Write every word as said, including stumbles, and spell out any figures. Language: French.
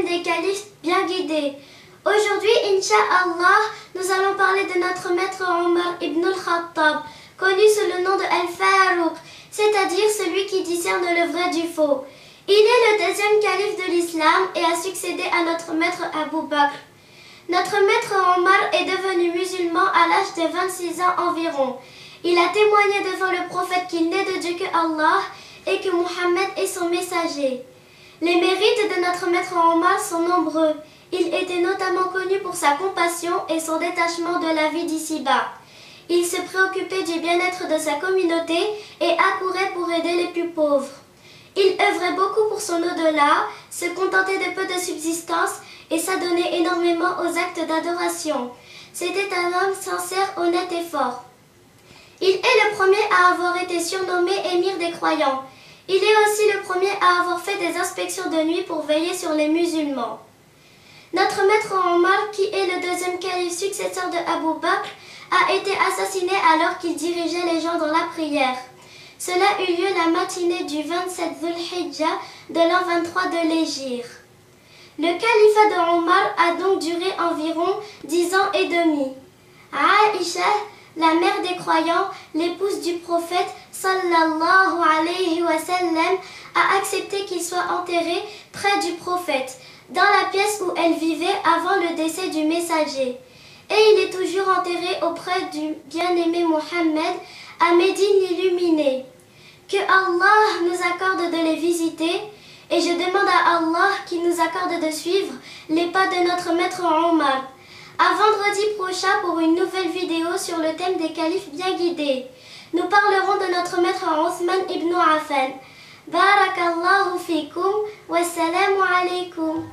prochaine des califes bien guidés. Aujourd'hui, Inch'Allah, nous allons parler de notre maître Omar ibn al-Khattab, connu sous le nom de Al-Farouq, c'est-à-dire celui qui discerne le vrai du faux. Il est le deuxième calife de l'islam et a succédé à notre maître Abu Bakr. Notre maître Omar est devenu musulman à l'âge de vingt-six ans environ. Il a témoigné devant le prophète qu'il n'est de Dieu que Allah et que Mohamed est son messager. Les mérites de notre maître Omar sont nombreux. Il était notamment connu pour sa compassion et son détachement de la vie d'ici-bas. Il se préoccupait du bien-être de sa communauté et accourait pour aider les plus pauvres. Il œuvrait beaucoup pour son au-delà, se contentait de peu de subsistance et s'adonnait énormément aux actes d'adoration. C'était un homme sincère, honnête et fort. Il est le premier à avoir été surnommé émir des croyants. Il est aussi le premier à avoir fait des inspections de nuit pour veiller sur les musulmans. Notre maître Omar, qui est le deuxième calife successeur de Abu Bakr, a été assassiné alors qu'il dirigeait les gens dans la prière. Cela eut lieu la matinée du vingt-sept Dhul-Hijjah de l'an vingt-trois de l'Hégire. Le califat de Omar a donc duré environ dix ans et demi. Aïcha, la mère des croyants, l'épouse du prophète sallallahu alayhi wa sallam, a accepté qu'il soit enterré près du prophète, dans la pièce où elle vivait avant le décès du messager. Et il est toujours enterré auprès du bien-aimé Mohamed à Médine Illuminée. Que Allah nous accorde de les visiter, et je demande à Allah qu'il nous accorde de suivre les pas de notre maître Omar. À vendredi prochain pour une nouvelle vidéo sur le thème des califes bien guidés. Nous parlerons de notre maître Ousmane ibn Affan. Barakallahu fikum wa salamu alaykum.